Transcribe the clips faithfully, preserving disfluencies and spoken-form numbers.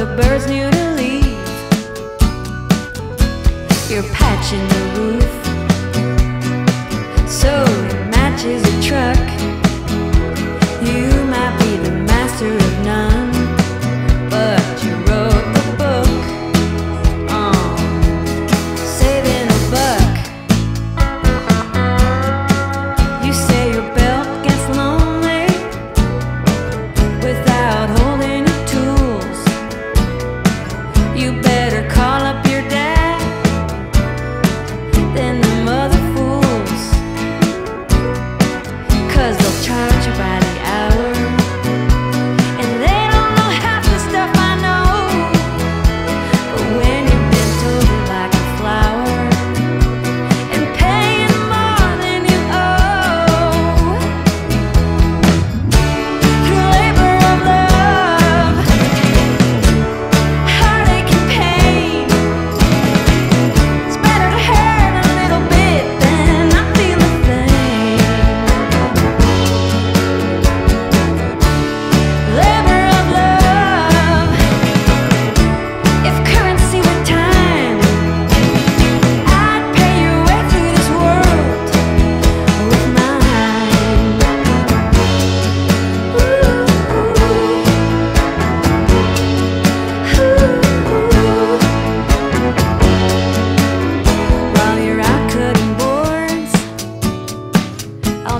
the birds knew to leave. You're patching the roof so it matches a truck. You might be the master of none, but you wrote the book on oh, saving a buck. You say your belt gets lonely without holding your tools. You better call up your dad than the mother fools, 'cause they'll charge you by the hour.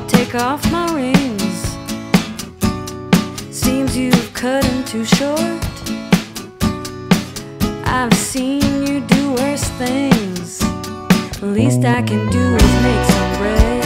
Take off my rings. Seems you've cut them too short. I've seen you do worse things. The least I can do is make some bread.